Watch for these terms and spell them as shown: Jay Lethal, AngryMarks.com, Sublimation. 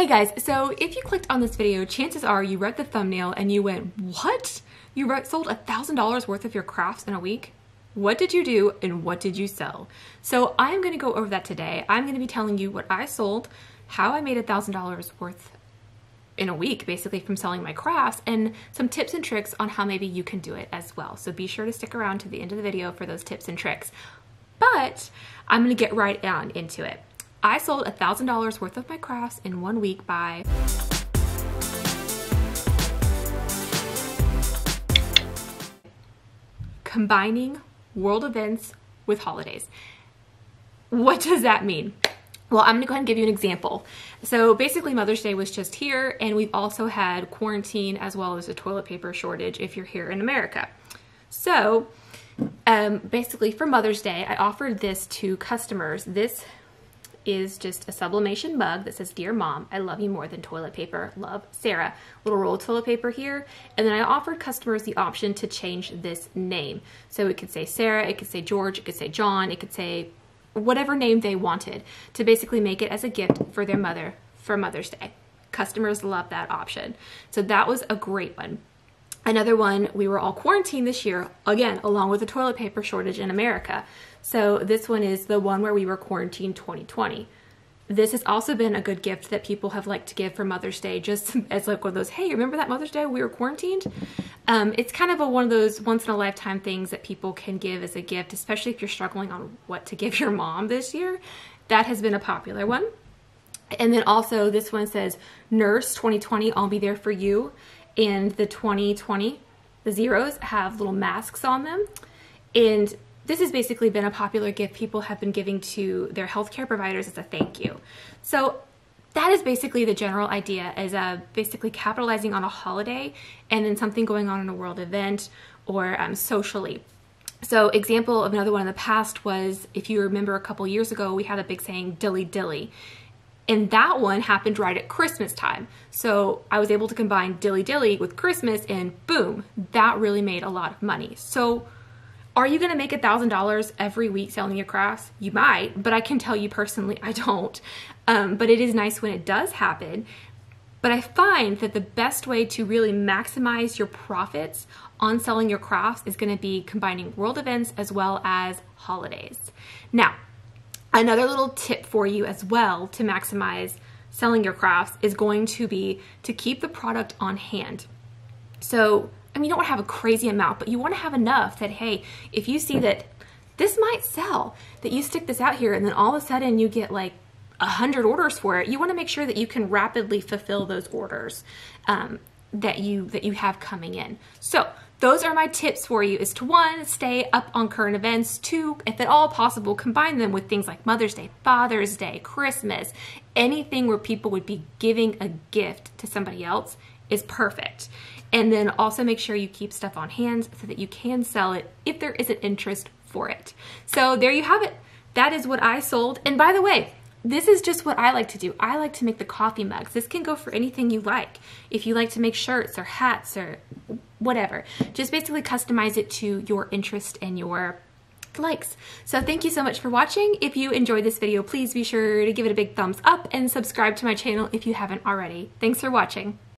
Hey guys, so if you clicked on this video, chances are you read the thumbnail and you went, what? You sold $1,000 worth of your crafts in a week? What did you do and what did you sell? So I'm gonna go over that today. I'm gonna be telling you what I sold, how I made $1,000 worth in a week, basically from selling my crafts, and some tips and tricks on how maybe you can do it as well. So be sure to stick around to the end of the video for those tips and tricks. But I'm gonna get right on into it. I sold $1,000 worth of my crafts in 1 week by combining world events with holidays. What does that mean? Well, I'm gonna go ahead and give you an example. So basically Mother's Day was just here, and we've also had quarantine as well as a toilet paper shortage if you're here in America. So basically for Mother's Day, I offered this to customers. This is just a sublimation mug that says, "Dear Mom, I love you more than toilet paper. Love, Sarah." Little roll of toilet paper here. And then I offered customers the option to change this name. So it could say Sarah, it could say George, it could say John, it could say whatever name they wanted, to basically make it as a gift for their mother for Mother's Day. Customers love that option. So that was a great one. Another one, we were all quarantined this year, again, along with the toilet paper shortage in America. So this one is the one where we were quarantined 2020. This has also been a good gift that people have liked to give for Mother's Day, just as like one of those, hey, remember that Mother's Day we were quarantined? It's kind of one of those once in a lifetime things that people can give as a gift, especially if you're struggling on what to give your mom this year. That has been a popular one. And then also this one says, "Nurse 2020, I'll be there for you." And the 2020, the zeros, have little masks on them. And this has basically been a popular gift people have been giving to their healthcare providers as a thank you. So that is basically the general idea, is basically capitalizing on a holiday and then something going on in a world event or socially. So example of another one in the past was, if you remember a couple years ago, we had a big saying, dilly dilly. And that one happened right at Christmas time. So I was able to combine dilly dilly with Christmas, and boom, that really made a lot of money. So are you gonna make $1,000 every week selling your crafts? You might, but I can tell you personally, I don't. But it is nice when it does happen. But I find that the best way to really maximize your profits on selling your crafts is gonna be combining world events as well as holidays. Now, another little tip for you as well to maximize selling your crafts is going to be to keep the product on hand. So, I mean, you don't want to have a crazy amount, but you want to have enough that, hey, if you see that this might sell, that you stick this out here and then all of a sudden you get like 100 orders for it, you want to make sure that you can rapidly fulfill those orders that you have coming in. So those are my tips for you, is to one, stay up on current events, two, if at all possible, combine them with things like Mother's Day, Father's Day, Christmas, anything where people would be giving a gift to somebody else is perfect. And then also make sure you keep stuff on hand so that you can sell it if there is an interest for it. So there you have it. That is what I sold. And by the way, this is just what I like to do. I like to make the coffee mugs. This can go for anything you like. If you like to make shirts or hats or whatever, just basically customize it to your interest and your likes. So thank you so much for watching. If you enjoyed this video, please be sure to give it a big thumbs up and subscribe to my channel if you haven't already. Thanks for watching.